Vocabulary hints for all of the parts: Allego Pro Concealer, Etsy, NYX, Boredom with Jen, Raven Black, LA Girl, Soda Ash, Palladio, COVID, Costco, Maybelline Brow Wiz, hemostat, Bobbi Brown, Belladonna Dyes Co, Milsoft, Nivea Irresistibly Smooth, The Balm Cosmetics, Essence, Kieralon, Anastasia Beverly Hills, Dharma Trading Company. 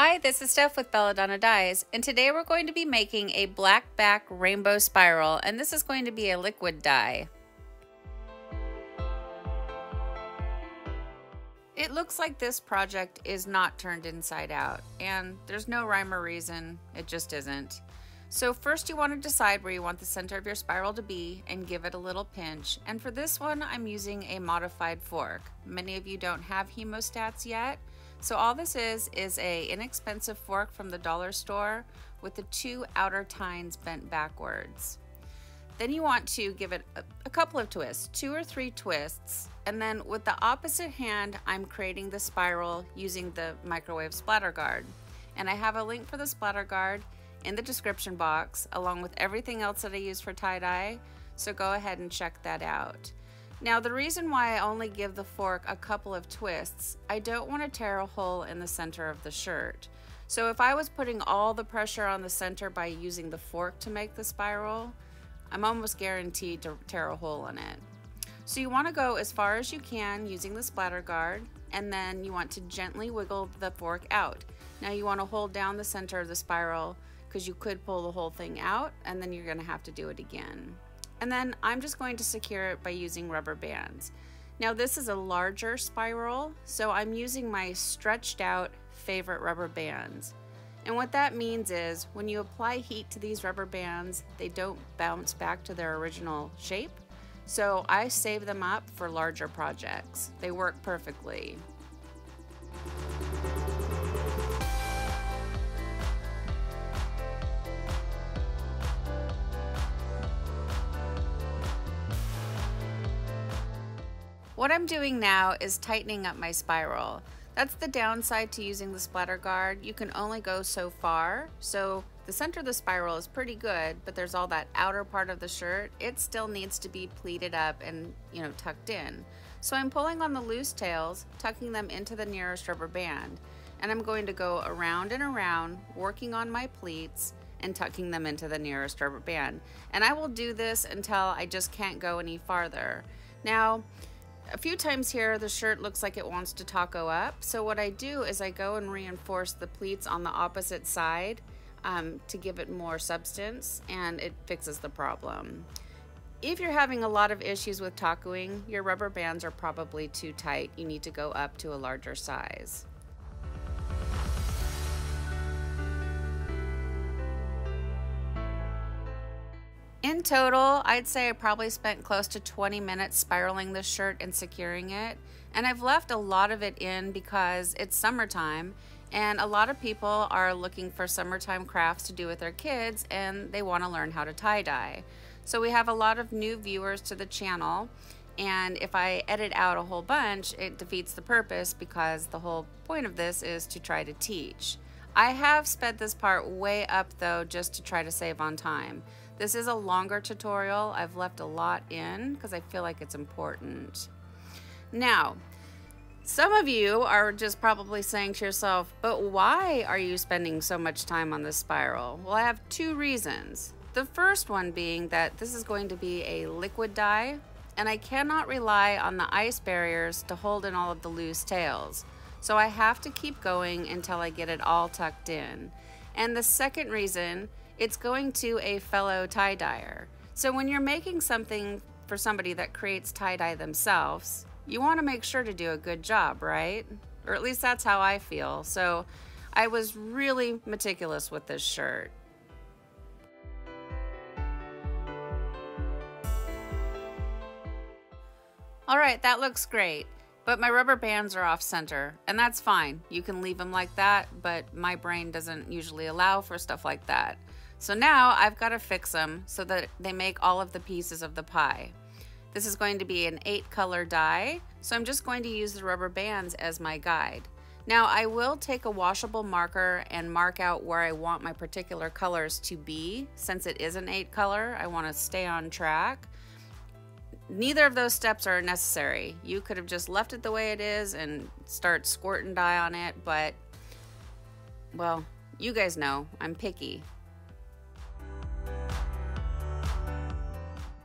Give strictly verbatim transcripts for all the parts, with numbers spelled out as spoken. Hi, this is Steph with Belladonna Dyes, and today we're going to be making a black back rainbow spiral, and this is going to be a liquid dye. It looks like this project is not turned inside out, and there's no rhyme or reason, it just isn't. So first you want to decide where you want the center of your spiral to be and give it a little pinch, and for this one I'm using a modified fork. Many of you don't have hemostats yet, so all this is is a inexpensive fork from the dollar store with the two outer tines bent backwards. Then you want to give it a, a couple of twists, two or three twists, and then with the opposite hand I'm creating the spiral using the microwave splatter guard. And I have a link for the splatter guard in the description box along with everything else that I use for tie-dye, so go ahead and check that out. Now the reason why I only give the fork a couple of twists, I don't want to tear a hole in the center of the shirt. So if I was putting all the pressure on the center by using the fork to make the spiral, I'm almost guaranteed to tear a hole in it. So you want to go as far as you can using the splatter guard, and then you want to gently wiggle the fork out. Now you want to hold down the center of the spiral because you could pull the whole thing out and then you're going to have to do it again. And then I'm just going to secure it by using rubber bands. Now this is a larger spiral, so I'm using my stretched out favorite rubber bands. And what that means is when you apply heat to these rubber bands, they don't bounce back to their original shape. So I save them up for larger projects. They work perfectly. What I'm doing now is tightening up my spiral. That's the downside to using the splatter guard. You can only go so far. So the center of the spiral is pretty good, but there's all that outer part of the shirt. It still needs to be pleated up and, you know, tucked in. So I'm pulling on the loose tails, tucking them into the nearest rubber band, and I'm going to go around and around, working on my pleats and tucking them into the nearest rubber band. And I will do this until I just can't go any farther. Now, a few times here the shirt looks like it wants to taco up, so what I do is I go and reinforce the pleats on the opposite side um, to give it more substance, and it fixes the problem. If you're having a lot of issues with tacoing, your rubber bands are probably too tight. You need to go up to a larger size. In total, I'd say I probably spent close to twenty minutes spiraling this shirt and securing it, and I've left a lot of it in because it's summertime and a lot of people are looking for summertime crafts to do with their kids and they want to learn how to tie-dye. So we have a lot of new viewers to the channel, and if I edit out a whole bunch, it defeats the purpose because the whole point of this is to try to teach. I have sped this part way up though just to try to save on time. This is a longer tutorial. I've left a lot in because I feel like it's important. Now, some of you are just probably saying to yourself, but why are you spending so much time on this spiral? Well, I have two reasons. The first one being that this is going to be a liquid dye, and I cannot rely on the ice barriers to hold in all of the loose tails. So I have to keep going until I get it all tucked in. And the second reason, it's going to a fellow tie-dyer. So when you're making something for somebody that creates tie-dye themselves, you want to make sure to do a good job, right? Or at least that's how I feel. So I was really meticulous with this shirt. All right, that looks great, but my rubber bands are off center, and that's fine. You can leave them like that, but my brain doesn't usually allow for stuff like that. So now I've got to fix them so that they make all of the pieces of the pie. This is going to be an eight color dye, so I'm just going to use the rubber bands as my guide. Now I will take a washable marker and mark out where I want my particular colors to be. Since it is an eight color, I want to stay on track. Neither of those steps are necessary. You could have just left it the way it is and start squirting dye on it, but, well, you guys know I'm picky.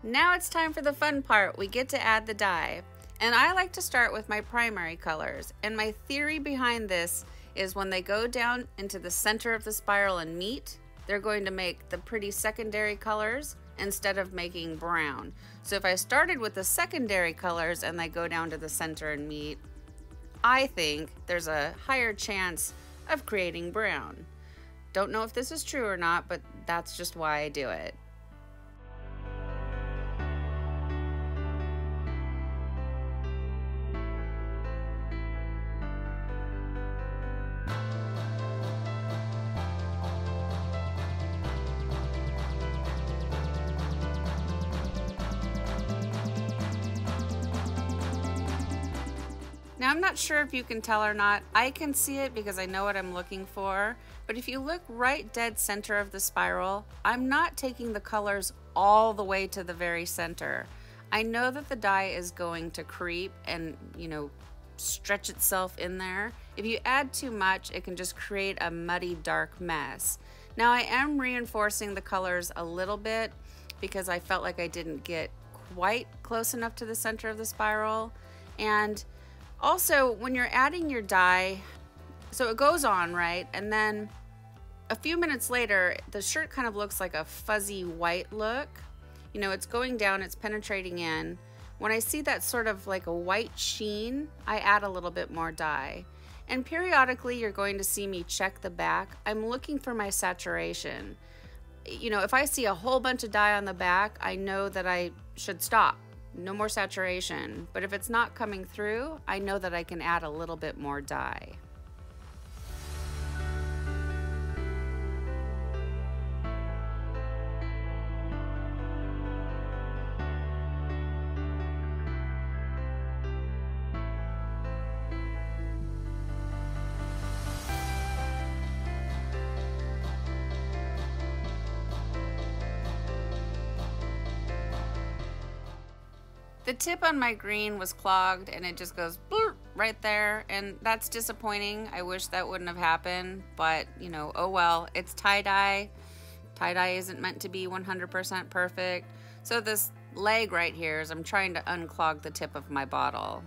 Now it's time for the fun part. We get to add the dye. And I like to start with my primary colors. And my theory behind this is when they go down into the center of the spiral and meet, they're going to make the pretty secondary colors instead of making brown. So if I started with the secondary colors and they go down to the center and meet, I think there's a higher chance of creating brown. Don't know if this is true or not, but that's just why I do it. Now, I'm not sure if you can tell or not. I can see it because I know what I'm looking for. But if you look right dead center of the spiral, I'm not taking the colors all the way to the very center. I know that the dye is going to creep and, you know, stretch itself in there. If you add too much, it can just create a muddy, dark mess. Now, I am reinforcing the colors a little bit because I felt like I didn't get quite close enough to the center of the spiral. And also, when you're adding your dye, so it goes on, right? And then a few minutes later, the shirt kind of looks like a fuzzy white look. You know, it's going down, it's penetrating in. When I see that sort of like a white sheen, I add a little bit more dye. And periodically, you're going to see me check the back. I'm looking for my saturation. You know, if I see a whole bunch of dye on the back, I know that I should stop. No more saturation, but if it's not coming through, I know that I can add a little bit more dye. The tip on my green was clogged and it just goes blurp right there, and that's disappointing. I wish that wouldn't have happened, but you know, oh well, it's tie-dye. Tie-dye isn't meant to be one hundred percent perfect. So this leg right here is I'm trying to unclog the tip of my bottle.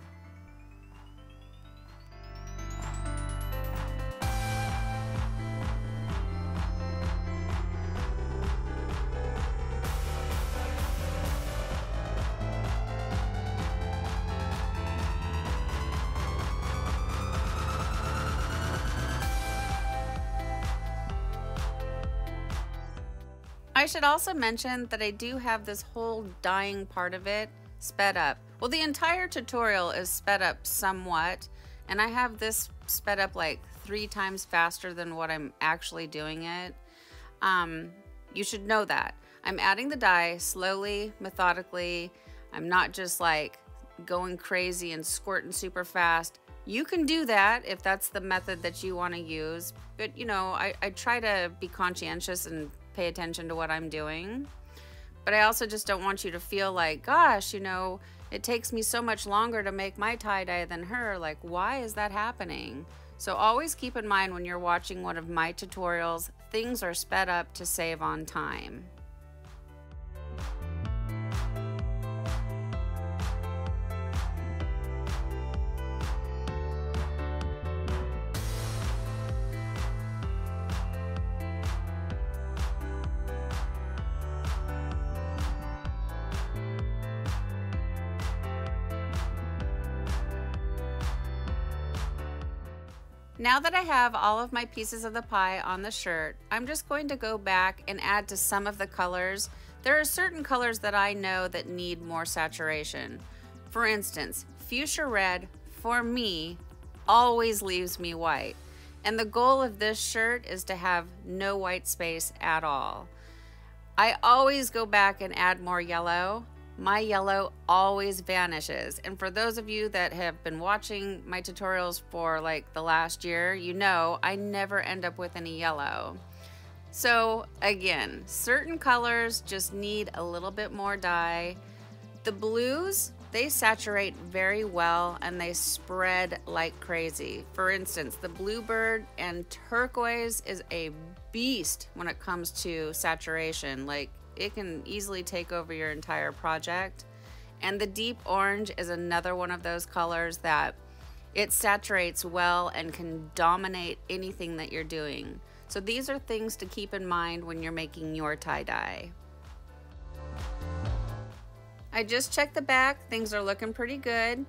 I should also mention that I do have this whole dyeing part of it sped up. Well, the entire tutorial is sped up somewhat, and I have this sped up like three times faster than what I'm actually doing it. Um, you should know that. I'm adding the dye slowly, methodically. I'm not just like going crazy and squirting super fast. You can do that if that's the method that you want to use, but you know, I, I try to be conscientious and pay attention to what I'm doing. But I also just don't want you to feel like, gosh, you know, it takes me so much longer to make my tie-dye than her. Like, why is that happening? So always keep in mind when you're watching one of my tutorials, things are sped up to save on time. Now that I have all of my pieces of the pie on the shirt, I'm just going to go back and add to some of the colors. There are certain colors that I know that need more saturation. For instance, fuchsia red, for me, always leaves me white. And the goal of this shirt is to have no white space at all. I always go back and add more yellow. My yellow always vanishes. And for those of you that have been watching my tutorials for like the last year, you know I never end up with any yellow. So again, certain colors just need a little bit more dye. The blues, they saturate very well and they spread like crazy. For instance, the bluebird and turquoise is a beast when it comes to saturation. Like, it can easily take over your entire project. And the deep orange is another one of those colors that It saturates well and can dominate anything that you're doing. So these are things to keep in mind when you're making your tie-dye. I just checked the back. Things are looking pretty good.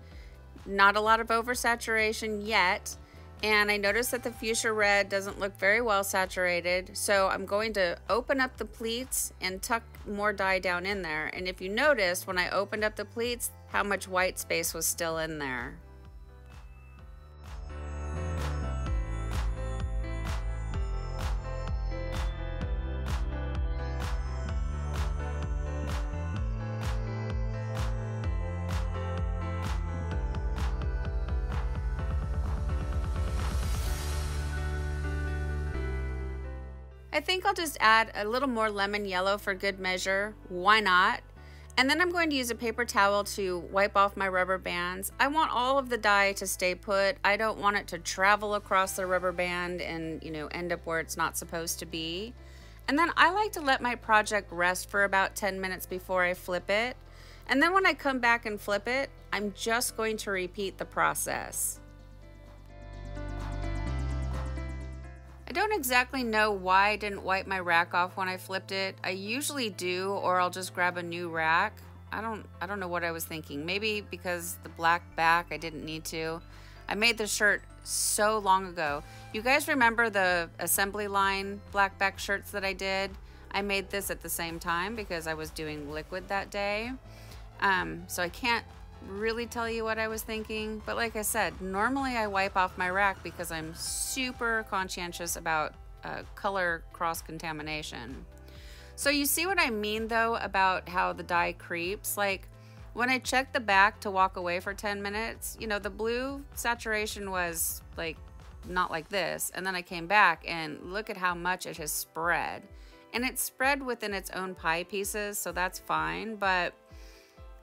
Not a lot of oversaturation yet. And I noticed that the fuchsia red doesn't look very well saturated. So I'm going to open up the pleats and tuck more dye down in there. And if you noticed, when I opened up the pleats, how much white space was still in there. I think I'll just add a little more lemon yellow for good measure. Why not? And then I'm going to use a paper towel to wipe off my rubber bands. I want all of the dye to stay put. I don't want it to travel across the rubber band and, you know, end up where it's not supposed to be. And then I like to let my project rest for about ten minutes before I flip it. And then when I come back and flip it, I'm just going to repeat the process. I don't exactly know why I didn't wipe my rack off when I flipped it. I usually do, or I'll just grab a new rack. I don't I don't know what I was thinking. Maybe because the black back, I didn't need to. I made this shirt so long ago. You guys remember the assembly line black back shirts that I did? I made this at the same time because I was doing liquid that day. Um, so I can't really tell you what I was thinking, but like I said, normally I wipe off my rack because I'm super conscientious about uh, color cross-contamination. So you see what I mean though about how the dye creeps? Like when I checked the back to walk away for ten minutes, you know, the blue saturation was like not like this, and then I came back and look at how much it has spread, and it's spread within its own pie pieces, so that's fine. But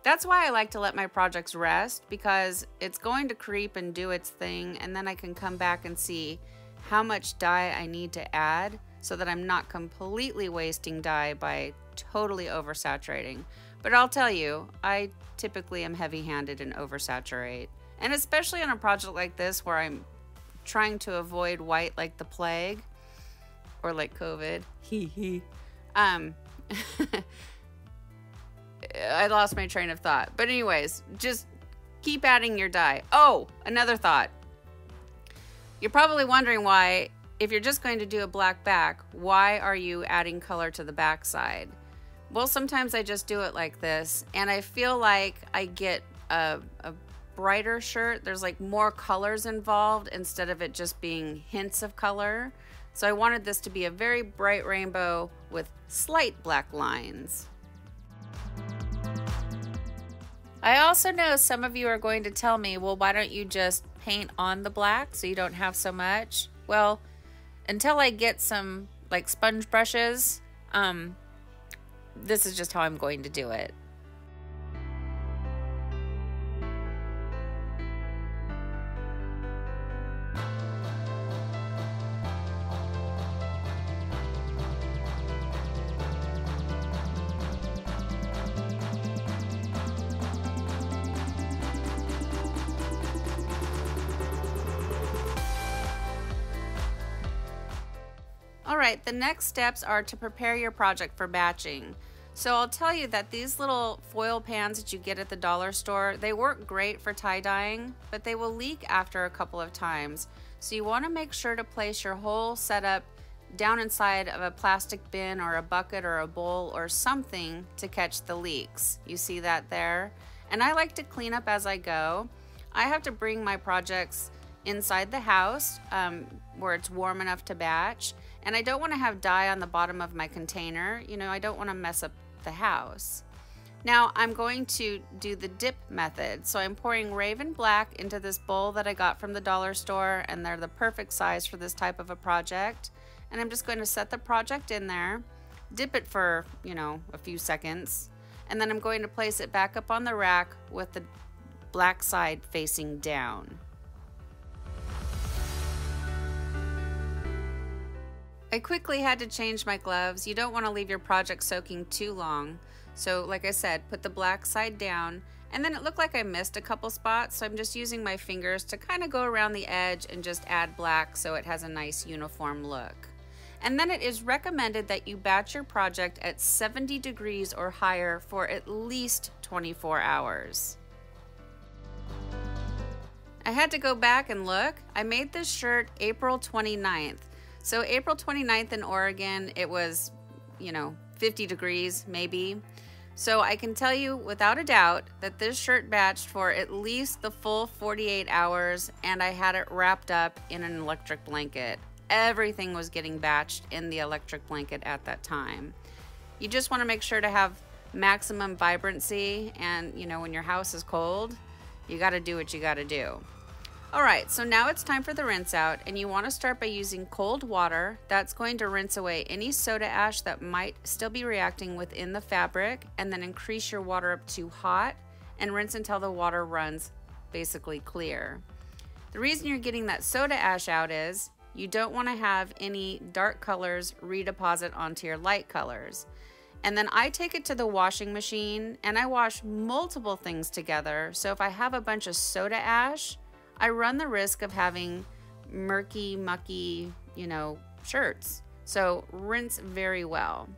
that's why I like to let my projects rest, because it's going to creep and do its thing, and then I can come back and see how much dye I need to add so that I'm not completely wasting dye by totally oversaturating. But I'll tell you, I typically am heavy-handed and oversaturate. And especially on a project like this where I'm trying to avoid white like the plague, or like COVID, hee hee. Um, I lost my train of thought. But anyways, just keep adding your dye. Oh, another thought. You're probably wondering why, if you're just going to do a black back, why are you adding color to the back side? Well, sometimes I just do it like this, and I feel like I get a, a brighter shirt. There's like more colors involved instead of it just being hints of color. So I wanted this to be a very bright rainbow with slight black lines. I also know some of you are going to tell me, well, why don't you just paint on the black so you don't have so much? Well, until I get some like sponge brushes, um, this is just how I'm going to do it. All right, the next steps are to prepare your project for batching. So I'll tell you that these little foil pans that you get at the dollar store, they work great for tie-dyeing, but they will leak after a couple of times. So you wanna make sure to place your whole setup down inside of a plastic bin or a bucket or a bowl or something to catch the leaks. You see that there? And I like to clean up as I go. I have to bring my projects inside the house um, where it's warm enough to batch. And I don't want to have dye on the bottom of my container. You know, I don't want to mess up the house. Now I'm going to do the dip method. So I'm pouring Raven Black into this bowl that I got from the dollar store, and they're the perfect size for this type of a project. And I'm just going to set the project in there, dip it for, you know, a few seconds, and then I'm going to place it back up on the rack with the black side facing down. I quickly had to change my gloves. You don't want to leave your project soaking too long. So like I said, put the black side down, And then it looked like I missed a couple spots, so I'm just using my fingers to kind of go around the edge and just add black so it has a nice uniform look. And then it is recommended that you batch your project at seventy degrees or higher for at least twenty-four hours. I had to go back and look. I made this shirt April twenty-ninth. So April twenty-ninth in Oregon, it was, you know, fifty degrees maybe. So I can tell you without a doubt that this shirt batched for at least the full forty-eight hours, and I had it wrapped up in an electric blanket. Everything was getting batched in the electric blanket at that time. You just want to make sure to have maximum vibrancy, and you know, when your house is cold, you got to do what you got to do. All right, so now it's time for the rinse out, and you want to start by using cold water. That's going to rinse away any soda ash that might still be reacting within the fabric, and then increase your water up to hot and rinse until the water runs basically clear. The reason you're getting that soda ash out is you don't want to have any dark colors redeposit onto your light colors. And then I take it to the washing machine and I wash multiple things together. So if I have a bunch of soda ash, I run the risk of having murky, mucky, you know, shirts. So rinse very well.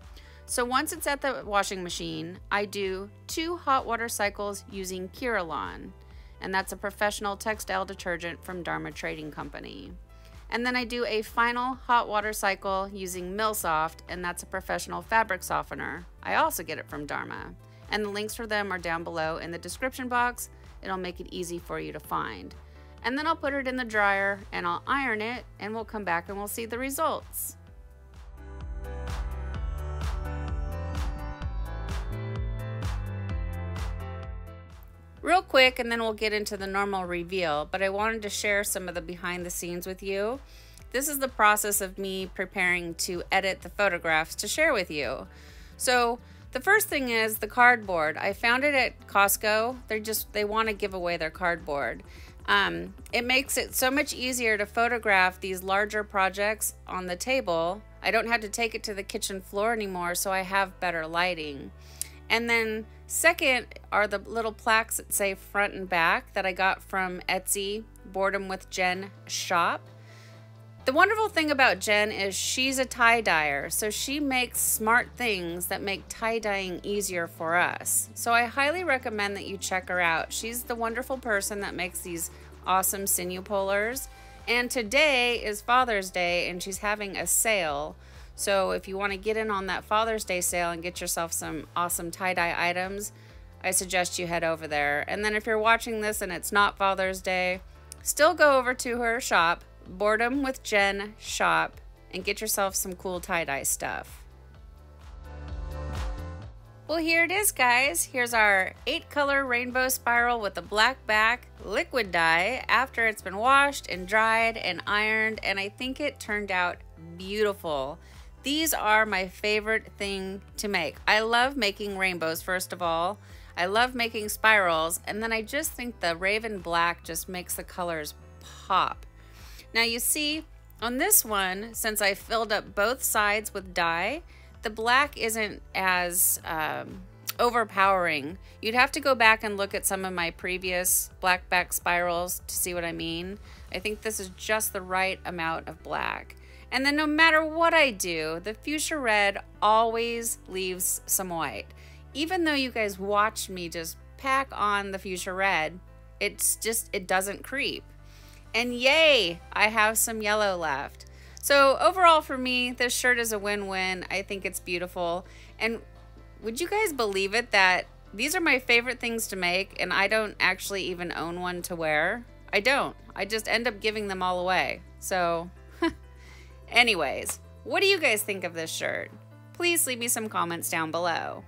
So once it's at the washing machine, I do two hot water cycles using Kieralon. And that's a professional textile detergent from Dharma Trading Company. And then I do a final hot water cycle using Milsoft, and that's a professional fabric softener. I also get it from Dharma. And the links for them are down below in the description box. It'll make it easy for you to find. And then I'll put it in the dryer and I'll iron it, and we'll come back and we'll see the results. Real quick, and then we'll get into the normal reveal, but I wanted to share some of the behind the scenes with you. This is the process of me preparing to edit the photographs to share with you. So the first thing is the cardboard. I found it at Costco. They're just, they want to give away their cardboard. Um, it makes it so much easier to photograph these larger projects on the table. I don't have to take it to the kitchen floor anymore, so I have better lighting. And then second are the little plaques that say front and back that I got from Etsy, Boredom with Jen shop. The wonderful thing about Jen is she's a tie dyer, so she makes smart things that make tie dyeing easier for us. So I highly recommend that you check her out. She's the wonderful person that makes these awesome sinew pullers. And today is Father's Day and she's having a sale. So if you want to get in on that Father's Day sale and get yourself some awesome tie-dye items, I suggest you head over there. And then if you're watching this and it's not Father's Day, still go over to her shop, Boredom with Jen shop, and get yourself some cool tie-dye stuff. Well, here it is, guys. Here's our eight color rainbow spiral with a black back liquid dye after it's been washed and dried and ironed, and I think it turned out beautiful. These are my favorite thing to make. I love making rainbows, first of all. I love making spirals, and then I just think the Raven Black just makes the colors pop. Now you see, on this one, since I filled up both sides with dye, the black isn't as um, overpowering. You'd have to go back and look at some of my previous black back spirals to see what I mean. I think this is just the right amount of black. And then no matter what I do, the fuchsia red always leaves some white. Even though you guys watched me just pack on the fuchsia red, it's just, it doesn't creep. And yay, I have some yellow left. So overall for me, this shirt is a win-win. I think it's beautiful. And would you guys believe it that these are my favorite things to make and I don't actually even own one to wear? I don't. I just end up giving them all away. So... anyways, what do you guys think of this shirt? Please leave me some comments down below.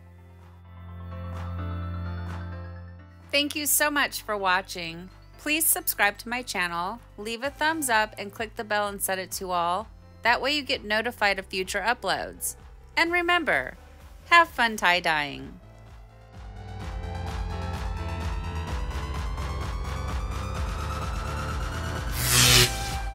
Thank you so much for watching. Please subscribe to my channel, leave a thumbs up, and click the bell and set it to all. That way you get notified of future uploads. And remember, have fun tie-dyeing.